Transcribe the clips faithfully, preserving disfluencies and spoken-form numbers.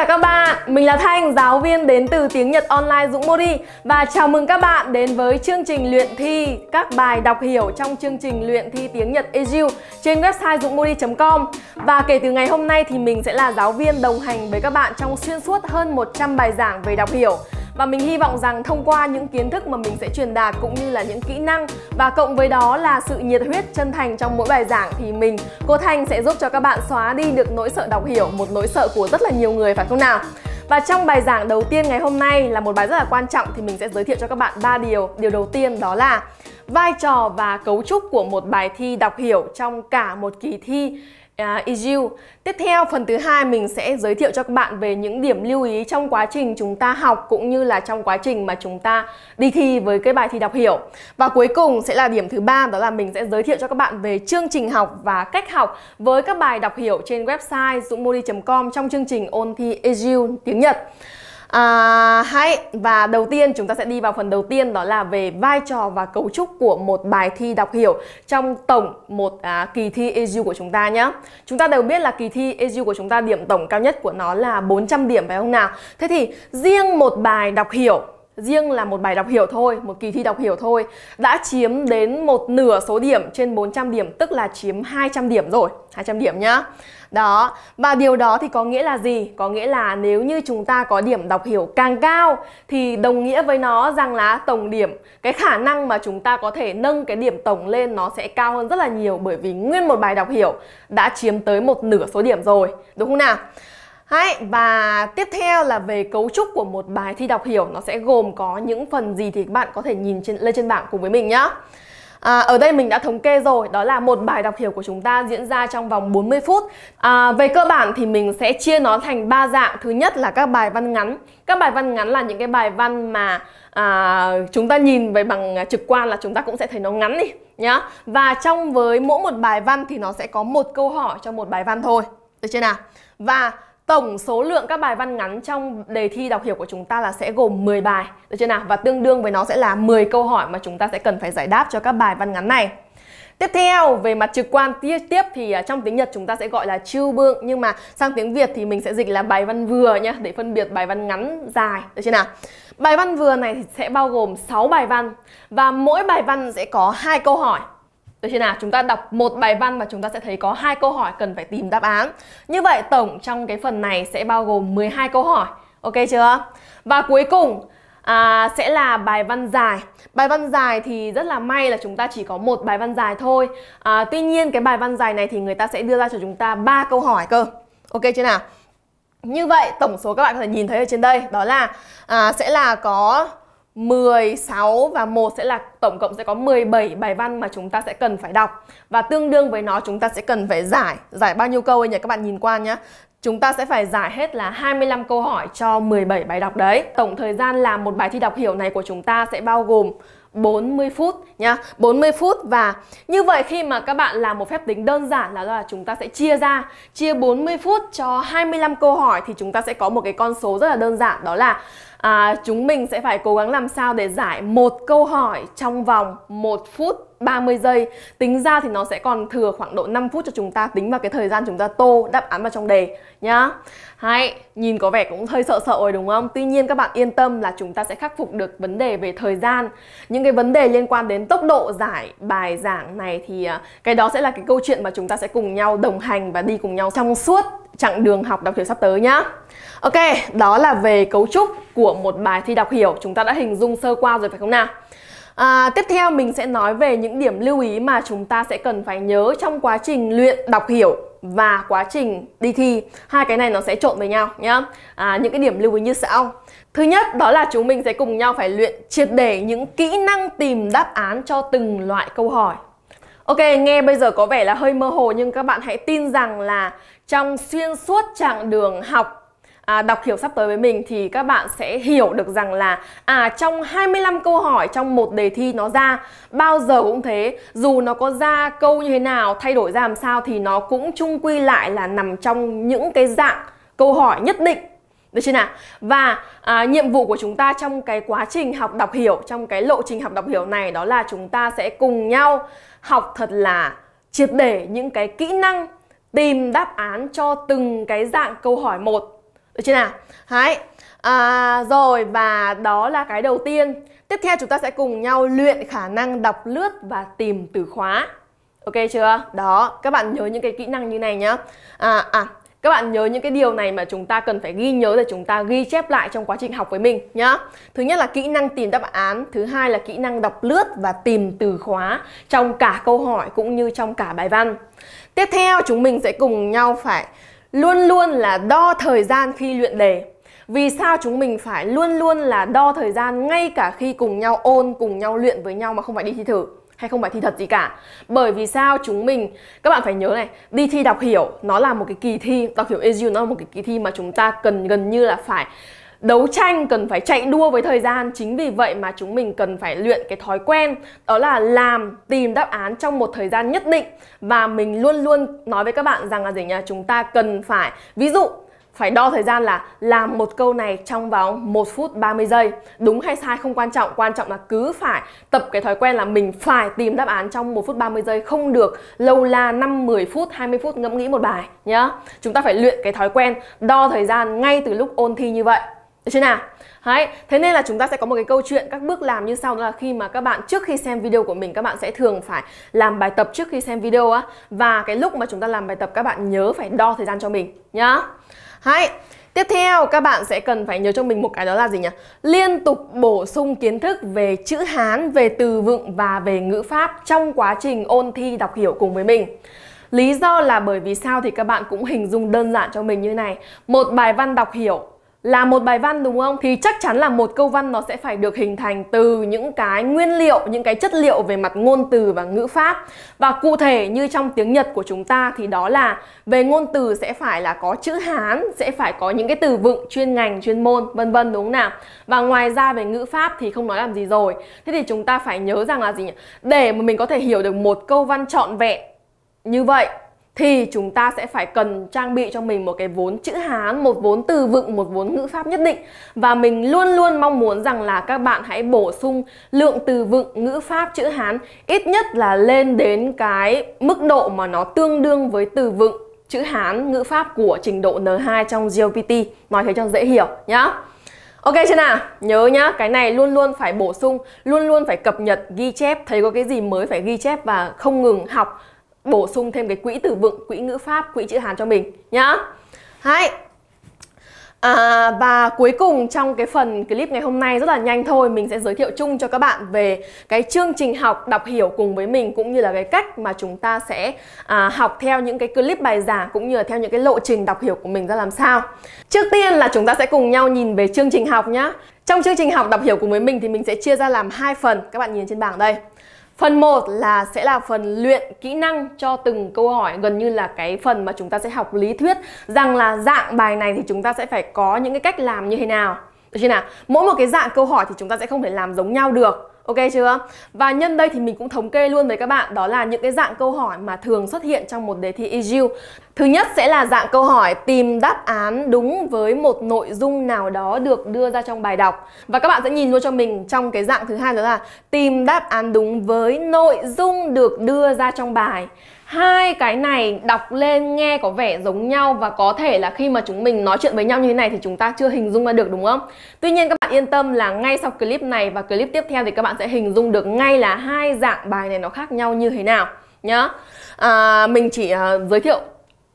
cả các bạn, mình là Thanh, giáo viên đến từ Tiếng Nhật Online Dũng Mori và chào mừng các bạn đến với chương trình luyện thi các bài đọc hiểu trong chương trình luyện thi Tiếng Nhật e giê u trên website dungmori chấm com. Và kể từ ngày hôm nay thì mình sẽ là giáo viên đồng hành với các bạn trong xuyên suốt hơn một trăm bài giảng về đọc hiểu. Và mình hy vọng rằng thông qua những kiến thức mà mình sẽ truyền đạt cũng như là những kỹ năng và cộng với đó là sự nhiệt huyết chân thành trong mỗi bài giảng thì mình, cô Thanh sẽ giúp cho các bạn xóa đi được nỗi sợ đọc hiểu, một nỗi sợ của rất là nhiều người phải không nào? Và trong bài giảng đầu tiên ngày hôm nay là một bài rất là quan trọng thì mình sẽ giới thiệu cho các bạn ba điều. Điều đầu tiên đó là vai trò và cấu trúc của một bài thi đọc hiểu trong cả một kỳ thi e giê u. Tiếp theo, phần thứ hai mình sẽ giới thiệu cho các bạn về những điểm lưu ý trong quá trình chúng ta học cũng như là trong quá trình mà chúng ta đi thi với cái bài thi đọc hiểu. Và cuối cùng sẽ là điểm thứ ba, đó là mình sẽ giới thiệu cho các bạn về chương trình học và cách học với các bài đọc hiểu trên website dungmori chấm com trong chương trình ôn thi e giê u tiếng Nhật. À, hay. Và đầu tiên chúng ta sẽ đi vào phần đầu tiên, đó là về vai trò và cấu trúc của một bài thi đọc hiểu trong tổng một à, kỳ thi e giê u của chúng ta nhé. Chúng ta đều biết là kỳ thi e giê u của chúng ta điểm tổng cao nhất của nó là bốn trăm điểm phải không nào? Thế thì riêng một bài đọc hiểu, riêng là một bài đọc hiểu thôi, một kỳ thi đọc hiểu thôi, đã chiếm đến một nửa số điểm trên bốn trăm điểm, tức là chiếm hai trăm điểm rồi, hai trăm điểm nhá. Đó, và điều đó thì có nghĩa là gì? Có nghĩa là nếu như chúng ta có điểm đọc hiểu càng cao thì đồng nghĩa với nó rằng là tổng điểm, cái khả năng mà chúng ta có thể nâng cái điểm tổng lên nó sẽ cao hơn rất là nhiều, bởi vì nguyên một bài đọc hiểu đã chiếm tới một nửa số điểm rồi, đúng không nào? Đấy, và tiếp theo là về cấu trúc của một bài thi đọc hiểu, nó sẽ gồm có những phần gì thì các bạn có thể nhìn trên, lên trên bảng cùng với mình nhá. À, ở đây mình đã thống kê rồi, đó là một bài đọc hiểu của chúng ta diễn ra trong vòng bốn mươi phút. à, Về cơ bản thì mình sẽ chia nó thành ba dạng. Thứ nhất là các bài văn ngắn. Các bài văn ngắn là những cái bài văn mà à, chúng ta nhìn về bằng trực quan là chúng ta cũng sẽ thấy nó ngắn đi nhá. Và trong với mỗi một bài văn thì nó sẽ có một câu hỏi cho một bài văn thôi, được chưa nào? Và tổng số lượng các bài văn ngắn trong đề thi đọc hiểu của chúng ta là sẽ gồm mười bài, được chưa nào? Và tương đương với nó sẽ là mười câu hỏi mà chúng ta sẽ cần phải giải đáp cho các bài văn ngắn này. Tiếp theo, về mặt trực quan tiếp tiếp thì trong tiếng Nhật chúng ta sẽ gọi là chiêu bương, nhưng mà sang tiếng Việt thì mình sẽ dịch là bài văn vừa nhá, để phân biệt bài văn ngắn dài, được chưa nào? Bài văn vừa này thì sẽ bao gồm sáu bài văn và mỗi bài văn sẽ có hai câu hỏi. Được chưa nào? Chúng ta đọc một bài văn và chúng ta sẽ thấy có hai câu hỏi cần phải tìm đáp án. Như vậy tổng trong cái phần này sẽ bao gồm mười hai câu hỏi. Ok chưa? Và cuối cùng à, sẽ là bài văn dài. Bài văn dài thì rất là may là chúng ta chỉ có một bài văn dài thôi. à, Tuy nhiên cái bài văn dài này thì người ta sẽ đưa ra cho chúng ta ba câu hỏi cơ. Ok chưa nào? Như vậy tổng số các bạn có thể nhìn thấy ở trên đây, đó là à, sẽ là có mười sáu và một sẽ là tổng cộng sẽ có mười bảy bài văn mà chúng ta sẽ cần phải đọc. Và tương đương với nó chúng ta sẽ cần phải giải Giải bao nhiêu câu ấy nhỉ? Các bạn nhìn qua nhé. Chúng ta sẽ phải giải hết là hai mươi lăm câu hỏi cho mười bảy bài đọc đấy. Tổng thời gian làm một bài thi đọc hiểu này của chúng ta sẽ bao gồm bốn mươi phút nhá, bốn mươi phút. Và như vậy khi mà các bạn làm một phép tính đơn giản là, là chúng ta sẽ chia ra, chia bốn mươi phút cho hai mươi lăm câu hỏi thì chúng ta sẽ có một cái con số rất là đơn giản, đó là à, chúng mình sẽ phải cố gắng làm sao để giải một câu hỏi trong vòng một phút ba mươi giây. Tính ra thì nó sẽ còn thừa khoảng độ năm phút cho chúng ta tính vào cái thời gian chúng ta tô đáp án vào trong đề nhá. Hay, nhìn có vẻ cũng hơi sợ sợ rồi đúng không? Tuy nhiên các bạn yên tâm là chúng ta sẽ khắc phục được vấn đề về thời gian. Những cái vấn đề liên quan đến tốc độ giải bài giảng này thì cái đó sẽ là cái câu chuyện mà chúng ta sẽ cùng nhau đồng hành và đi cùng nhau trong suốt chặng đường học đọc hiểu sắp tới nhá. Ok, đó là về cấu trúc của một bài thi đọc hiểu. Chúng ta đã hình dung sơ qua rồi phải không nào? À, tiếp theo mình sẽ nói về những điểm lưu ý mà chúng ta sẽ cần phải nhớ trong quá trình luyện đọc hiểu và quá trình đi thi. Hai cái này nó sẽ trộn với nhau nhá. à, Những cái điểm lưu ý như sau. Thứ nhất, đó là chúng mình sẽ cùng nhau phải luyện triệt để những kỹ năng tìm đáp án cho từng loại câu hỏi. Ok, nghe bây giờ có vẻ là hơi mơ hồ, nhưng các bạn hãy tin rằng là trong xuyên suốt chặng đường học À, đọc hiểu sắp tới với mình thì các bạn sẽ hiểu được rằng là à trong hai mươi lăm câu hỏi trong một đề thi nó ra bao giờ cũng thế, dù nó có ra câu như thế nào, thay đổi ra làm sao thì nó cũng chung quy lại là nằm trong những cái dạng câu hỏi nhất định, được chưa nào? Và à, nhiệm vụ của chúng ta trong cái quá trình học đọc hiểu, trong cái lộ trình học đọc hiểu này, đó là chúng ta sẽ cùng nhau học thật là triệt để những cái kỹ năng tìm đáp án cho từng cái dạng câu hỏi một. Được chưa nào? Đấy. À, rồi, và đó là cái đầu tiên. Tiếp theo chúng ta sẽ cùng nhau luyện khả năng đọc lướt và tìm từ khóa. Ok chưa? Đó, các bạn nhớ những cái kỹ năng như này nhá. À, à, các bạn nhớ những cái điều này mà chúng ta cần phải ghi nhớ để chúng ta ghi chép lại trong quá trình học với mình nhá. Thứ nhất là kỹ năng tìm đáp án, thứ hai là kỹ năng đọc lướt và tìm từ khóa trong cả câu hỏi cũng như trong cả bài văn. Tiếp theo chúng mình sẽ cùng nhau phải luôn luôn là đo thời gian khi luyện đề. Vì sao chúng mình phải luôn luôn là đo thời gian ngay cả khi cùng nhau ôn, cùng nhau luyện với nhau mà không phải đi thi thử hay không phải thi thật gì cả? Bởi vì sao chúng mình, các bạn phải nhớ này, đi thi đọc hiểu nó là một cái kỳ thi, đọc hiểu e gi u nó là một cái kỳ thi mà chúng ta cần gần như là phải đấu tranh, cần phải chạy đua với thời gian. Chính vì vậy mà chúng mình cần phải luyện cái thói quen đó là làm, tìm đáp án trong một thời gian nhất định. Và mình luôn luôn nói với các bạn rằng là gì nhỉ? Chúng ta cần phải, ví dụ phải đo thời gian là làm một câu này trong vòng một phút ba mươi giây. Đúng hay sai không quan trọng, quan trọng là cứ phải tập cái thói quen là mình phải tìm đáp án trong một phút ba mươi giây, không được lâu la năm, mười phút, hai mươi phút ngẫm nghĩ một bài nhá. Chúng ta phải luyện cái thói quen đo thời gian ngay từ lúc ôn thi như vậy. Được chưa nào? Đấy. Thế nên là chúng ta sẽ có một cái câu chuyện, các bước làm như sau. Đó là khi mà các bạn trước khi xem video của mình, các bạn sẽ thường phải làm bài tập trước khi xem video á. Và cái lúc mà chúng ta làm bài tập, các bạn nhớ phải đo thời gian cho mình nhá. Hay. Tiếp theo các bạn sẽ cần phải nhớ cho mình một cái đó là gì nhỉ? Liên tục bổ sung kiến thức về chữ Hán, về từ vựng và về ngữ pháp trong quá trình ôn thi đọc hiểu cùng với mình. Lý do là bởi vì sao thì các bạn cũng hình dung đơn giản cho mình như này. Một bài văn đọc hiểu là một bài văn đúng không? Thì chắc chắn là một câu văn nó sẽ phải được hình thành từ những cái nguyên liệu, những cái chất liệu về mặt ngôn từ và ngữ pháp. Và cụ thể như trong tiếng Nhật của chúng ta thì đó là về ngôn từ sẽ phải là có chữ Hán, sẽ phải có những cái từ vựng chuyên ngành, chuyên môn, vân vân, đúng không nào? Và ngoài ra về ngữ pháp thì không nói làm gì rồi. Thế thì chúng ta phải nhớ rằng là gì nhỉ? Để mà mình có thể hiểu được một câu văn trọn vẹn như vậy thì chúng ta sẽ phải cần trang bị cho mình một cái vốn chữ Hán, một vốn từ vựng, một vốn ngữ pháp nhất định. Và mình luôn luôn mong muốn rằng là các bạn hãy bổ sung lượng từ vựng, ngữ pháp, chữ Hán ít nhất là lên đến cái mức độ mà nó tương đương với từ vựng, chữ Hán, ngữ pháp của trình độ N hai trong J L P T. Nói thế cho dễ hiểu nhá. Ok chưa nào? Nhớ nhá, cái này luôn luôn phải bổ sung, luôn luôn phải cập nhật, ghi chép. Thấy có cái gì mới phải ghi chép và không ngừng học, bổ sung thêm cái quỹ từ vựng, quỹ ngữ pháp, quỹ chữ Hán cho mình nhá. Hay. À, và cuối cùng trong cái phần clip ngày hôm nay rất là nhanh thôi, mình sẽ giới thiệu chung cho các bạn về cái chương trình học đọc hiểu cùng với mình, cũng như là cái cách mà chúng ta sẽ à, học theo những cái clip bài giảng, cũng như là theo những cái lộ trình đọc hiểu của mình ra làm sao. Trước tiên là chúng ta sẽ cùng nhau nhìn về chương trình học nhá. Trong chương trình học đọc hiểu cùng với mình thì mình sẽ chia ra làm hai phần, các bạn nhìn trên bảng đây. Phần một là sẽ là phần luyện kỹ năng cho từng câu hỏi, gần như là cái phần mà chúng ta sẽ học lý thuyết rằng là dạng bài này thì chúng ta sẽ phải có những cái cách làm như thế nào. Được chưa nào? Mỗi một cái dạng câu hỏi thì chúng ta sẽ không thể làm giống nhau được. Ok chưa? Và nhân đây thì mình cũng thống kê luôn với các bạn đó là những cái dạng câu hỏi mà thường xuất hiện trong một đề thi e gi u. Thứ nhất sẽ là dạng câu hỏi tìm đáp án đúng với một nội dung nào đó được đưa ra trong bài đọc. Và các bạn sẽ nhìn luôn cho mình trong cái dạng thứ hai đó là tìm đáp án đúng với nội dung được đưa ra trong bài. Hai cái này đọc lên nghe có vẻ giống nhau và có thể là khi mà chúng mình nói chuyện với nhau như thế này thì chúng ta chưa hình dung ra được, đúng không? Tuy nhiên các bạn yên tâm là ngay sau clip này và clip tiếp theo thì các bạn sẽ hình dung được ngay là hai dạng bài này nó khác nhau như thế nào nhá. À, mình chỉ uh, giới thiệu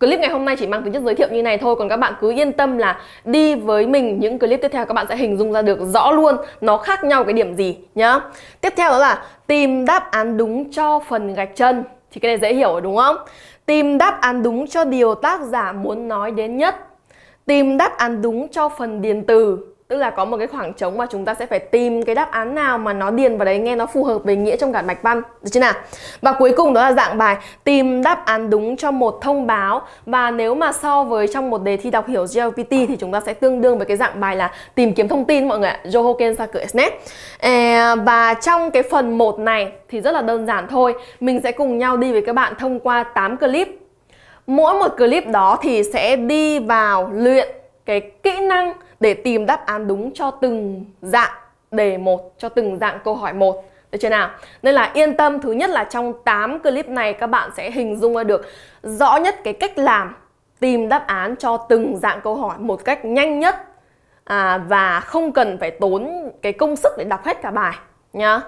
clip ngày hôm nay chỉ mang tính chất giới thiệu như này thôi, còn các bạn cứ yên tâm là đi với mình những clip tiếp theo các bạn sẽ hình dung ra được rõ luôn nó khác nhau cái điểm gì nhá. Tiếp theo đó là tìm đáp án đúng cho phần gạch chân. Thì cái này dễ hiểu đúng không? Tìm đáp án đúng cho điều tác giả muốn nói đến nhất. Tìm đáp án đúng cho phần điền từ. Tức là có một cái khoảng trống mà chúng ta sẽ phải tìm cái đáp án nào mà nó điền vào đấy nghe nó phù hợp với nghĩa trong cả mạch văn. Được chưa nào? Và cuối cùng đó là dạng bài tìm đáp án đúng cho một thông báo. Và nếu mà so với trong một đề thi đọc hiểu J L P T thì chúng ta sẽ tương đương với cái dạng bài là tìm kiếm thông tin mọi người ạ. Johoken Saku Esnet. Và trong cái phần một này thì rất là đơn giản thôi. Mình sẽ cùng nhau đi với các bạn thông qua tám clip. Mỗi một clip đó thì sẽ đi vào luyện cái kỹ năng để tìm đáp án đúng cho từng dạng đề một, cho từng dạng câu hỏi một. Được chưa nào? Nên là yên tâm, thứ nhất là trong tám clip này các bạn sẽ hình dung ra được rõ nhất cái cách làm tìm đáp án cho từng dạng câu hỏi một cách nhanh nhất à, và không cần phải tốn cái công sức để đọc hết cả bài nhá.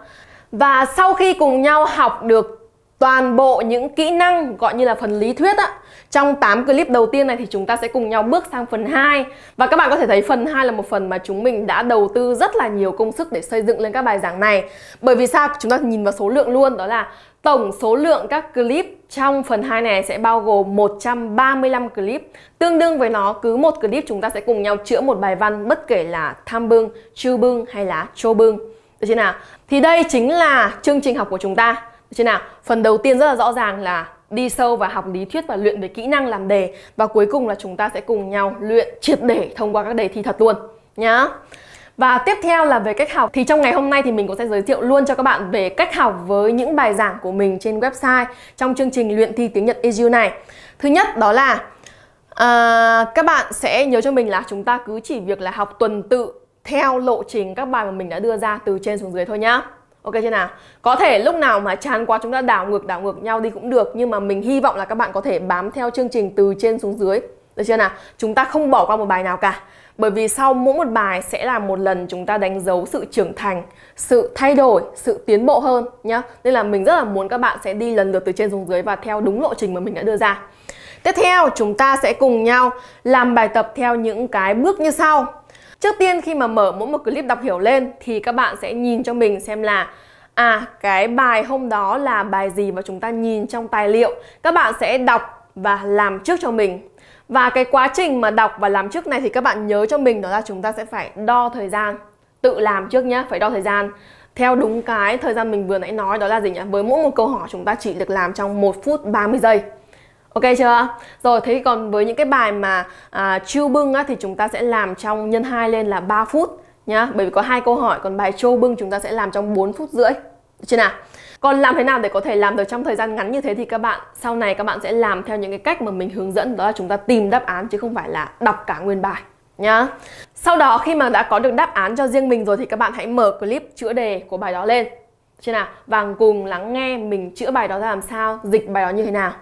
Và sau khi cùng nhau học được toàn bộ những kỹ năng gọi như là phần lý thuyết á, trong tám clip đầu tiên này thì chúng ta sẽ cùng nhau bước sang phần hai. Và các bạn có thể thấy phần hai là một phần mà chúng mình đã đầu tư rất là nhiều công sức để xây dựng lên các bài giảng này. Bởi vì sao? Chúng ta nhìn vào số lượng luôn, đó là tổng số lượng các clip trong phần hai này sẽ bao gồm một trăm ba mươi lăm clip. Tương đương với nó, cứ một clip chúng ta sẽ cùng nhau chữa một bài văn, bất kể là tham bương, chư bương hay là chô bương. Được chưa nào? Thì đây chính là chương trình học của chúng ta. Được chưa nào? Phần đầu tiên rất là rõ ràng là đi sâu và học lý thuyết và luyện về kỹ năng làm đề. Và cuối cùng là chúng ta sẽ cùng nhau luyện triệt để thông qua các đề thi thật luôn nhá. Và tiếp theo là về cách học. Thì trong ngày hôm nay thì mình cũng sẽ giới thiệu luôn cho các bạn về cách học với những bài giảng của mình trên website trong chương trình luyện thi tiếng Nhật e gi u này. Thứ nhất đó là à, các bạn sẽ nhớ cho mình là chúng ta cứ chỉ việc là học tuần tự theo lộ trình các bài mà mình đã đưa ra từ trên xuống dưới thôi nhá. Ok chưa nào? Có thể lúc nào mà chán quá chúng ta đảo ngược đảo ngược nhau đi cũng được. Nhưng mà mình hy vọng là các bạn có thể bám theo chương trình từ trên xuống dưới. Được chưa nào? Chúng ta không bỏ qua một bài nào cả. Bởi vì sau mỗi một bài sẽ là một lần chúng ta đánh dấu sự trưởng thành, sự thay đổi, sự tiến bộ hơn nhá. Nên là mình rất là muốn các bạn sẽ đi lần lượt từ trên xuống dưới và theo đúng lộ trình mà mình đã đưa ra. Tiếp theo chúng ta sẽ cùng nhau làm bài tập theo những cái bước như sau. Trước tiên khi mà mở mỗi một clip đọc hiểu lên thì các bạn sẽ nhìn cho mình xem là à, cái bài hôm đó là bài gì và chúng ta nhìn trong tài liệu. Các bạn sẽ đọc và làm trước cho mình. Và cái quá trình mà đọc và làm trước này thì các bạn nhớ cho mình đó là chúng ta sẽ phải đo thời gian. Tự làm trước nhé, phải đo thời gian theo đúng cái thời gian mình vừa nãy nói, đó là gì nhỉ? Với mỗi một câu hỏi chúng ta chỉ được làm trong một phút ba mươi giây. Ok chưa? Rồi, thế còn với những cái bài mà à, chiêu bưng á, thì chúng ta sẽ làm trong nhân hai lên là ba phút nhá. Bởi vì có hai câu hỏi, còn bài chô bưng chúng ta sẽ làm trong bốn phút rưỡi. Được chưa nào? Còn làm thế nào để có thể làm được trong thời gian ngắn như thế thì các bạn sau này các bạn sẽ làm theo những cái cách mà mình hướng dẫn, đó là chúng ta tìm đáp án chứ không phải là đọc cả nguyên bài nhá. Sau đó khi mà đã có được đáp án cho riêng mình rồi thì các bạn hãy mở clip chữa đề của bài đó lên. Được chưa nào? Và cùng lắng nghe mình chữa bài đó ra làm sao, dịch bài đó như thế nào.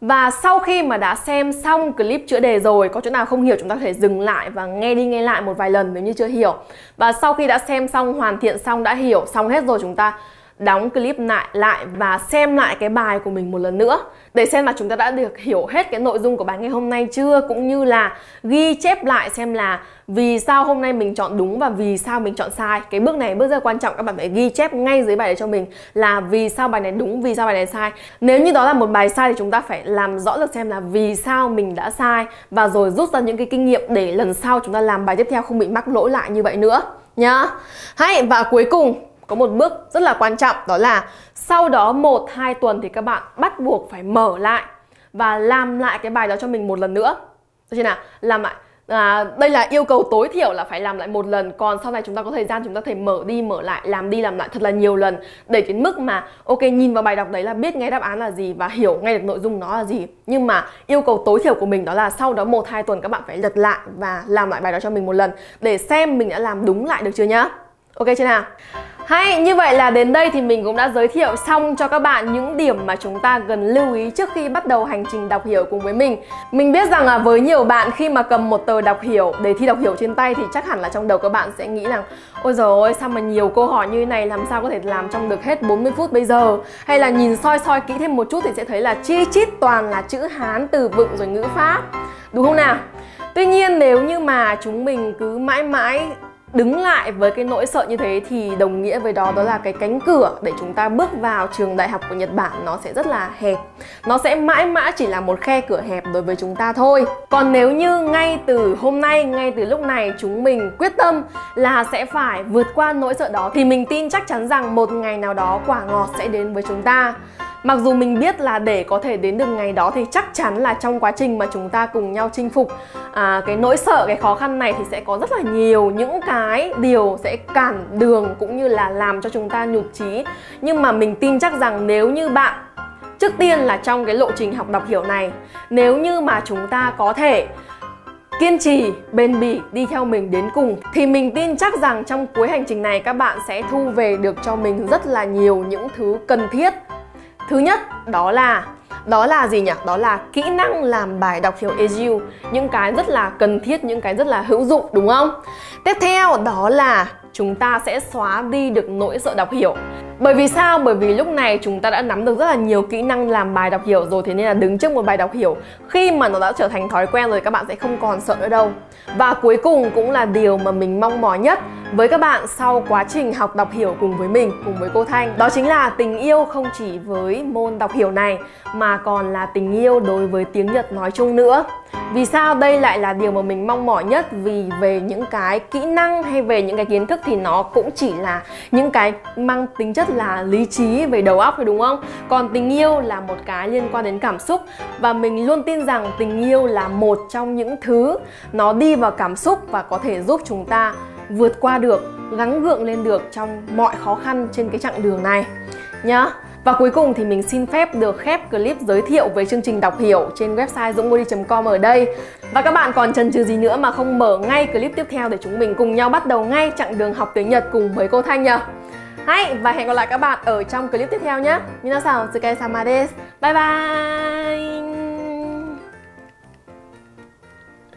Và sau khi mà đã xem xong clip chữa đề rồi, có chỗ nào không hiểu chúng ta có thể dừng lại và nghe đi nghe lại một vài lần nếu như chưa hiểu. Và sau khi đã xem xong, hoàn thiện xong, đã hiểu xong hết rồi, chúng ta đóng clip lại lại và xem lại cái bài của mình một lần nữa để xem là chúng ta đã được hiểu hết cái nội dung của bài ngày hôm nay chưa, cũng như là ghi chép lại xem là vì sao hôm nay mình chọn đúng và vì sao mình chọn sai. Cái bước này bước rất là quan trọng, các bạn phải ghi chép ngay dưới bài để cho mình là vì sao bài này đúng, vì sao bài này sai. Nếu như đó là một bài sai thì chúng ta phải làm rõ được xem là vì sao mình đã sai và rồi rút ra những cái kinh nghiệm để lần sau chúng ta làm bài tiếp theo không bị mắc lỗi lại như vậy nữa nhá. Hay, và cuối cùng có một bước rất là quan trọng, đó là sau đó một hai tuần thì các bạn bắt buộc phải mở lại và làm lại cái bài đó cho mình một lần nữa. Được chưa nào? Làm lại. À, đây là yêu cầu tối thiểu là phải làm lại một lần. Còn sau này chúng ta có thời gian chúng ta có thể mở đi mở lại, làm đi làm lại thật là nhiều lần để đến mức mà ok, nhìn vào bài đọc đấy là biết ngay đáp án là gì và hiểu ngay được nội dung nó là gì. Nhưng mà yêu cầu tối thiểu của mình đó là sau đó một hai tuần các bạn phải lật lại và làm lại bài đó cho mình một lần để xem mình đã làm đúng lại được chưa nhá. Ok chưa nào? Hay, như vậy là đến đây thì mình cũng đã giới thiệu xong cho các bạn những điểm mà chúng ta cần lưu ý trước khi bắt đầu hành trình đọc hiểu cùng với mình. Mình biết rằng là với nhiều bạn khi mà cầm một tờ đọc hiểu, đề thi đọc hiểu trên tay thì chắc hẳn là trong đầu các bạn sẽ nghĩ là ôi giời ơi, sao mà nhiều câu hỏi như thế này, làm sao có thể làm trong được hết bốn mươi phút bây giờ. Hay là nhìn soi soi kỹ thêm một chút thì sẽ thấy là chi chít toàn là chữ Hán, từ vựng rồi ngữ pháp. Đúng không nào? Tuy nhiên nếu như mà chúng mình cứ mãi mãi đứng lại với cái nỗi sợ như thế thì đồng nghĩa với đó đó là cái cánh cửa để chúng ta bước vào trường đại học của Nhật Bản nó sẽ rất là hẹp. Nó sẽ mãi mãi chỉ là một khe cửa hẹp đối với chúng ta thôi. Còn nếu như ngay từ hôm nay, ngay từ lúc này chúng mình quyết tâm là sẽ phải vượt qua nỗi sợ đó thì mình tin chắc chắn rằng một ngày nào đó quả ngọt sẽ đến với chúng ta. Mặc dù mình biết là để có thể đến được ngày đó thì chắc chắn là trong quá trình mà chúng ta cùng nhau chinh phục à, cái nỗi sợ, cái khó khăn này thì sẽ có rất là nhiều những cái điều sẽ cản đường cũng như là làm cho chúng ta nhụt chí. Nhưng mà mình tin chắc rằng nếu như bạn, trước tiên là trong cái lộ trình học đọc hiểu này, nếu như mà chúng ta có thể kiên trì, bền bỉ đi theo mình đến cùng thì mình tin chắc rằng trong cuối hành trình này các bạn sẽ thu về được cho mình rất là nhiều những thứ cần thiết. Thứ nhất đó là Đó là gì nhỉ? Đó là kỹ năng làm bài đọc hiểu e gi u, những cái rất là cần thiết, những cái rất là hữu dụng, đúng không? Tiếp theo đó là chúng ta sẽ xóa đi được nỗi sợ đọc hiểu. Bởi vì sao? Bởi vì lúc này chúng ta đã nắm được rất là nhiều kỹ năng làm bài đọc hiểu rồi. Thế nên là đứng trước một bài đọc hiểu, khi mà nó đã trở thành thói quen rồi, các bạn sẽ không còn sợ nữa đâu. Và cuối cùng cũng là điều mà mình mong mỏi nhất với các bạn sau quá trình học đọc hiểu cùng với mình, cùng với cô Thanh, đó chính là tình yêu không chỉ với môn đọc hiểu này mà còn là tình yêu đối với tiếng Nhật nói chung nữa. Vì sao? Đây lại là điều mà mình mong mỏi nhất, vì về những cái kỹ năng hay về những cái kiến thức thì nó cũng chỉ là những cái mang tính chất là lý trí về đầu óc, đúng không? Còn tình yêu là một cái liên quan đến cảm xúc, và mình luôn tin rằng tình yêu là một trong những thứ nó đi vào cảm xúc và có thể giúp chúng ta vượt qua được, gắng gượng lên được trong mọi khó khăn trên cái chặng đường này nhá. Và cuối cùng thì mình xin phép được khép clip giới thiệu về chương trình đọc hiểu trên website dũng mori chấm com ở đây. Và các bạn còn chần chừ gì nữa mà không mở ngay clip tiếp theo để chúng mình cùng nhau bắt đầu ngay chặng đường học tiếng Nhật cùng với cô Thanh nhờ. Hay, và hẹn gặp lại các bạn ở trong clip tiếp theo nhé. Minasan, sukai sama desu. Bye bye.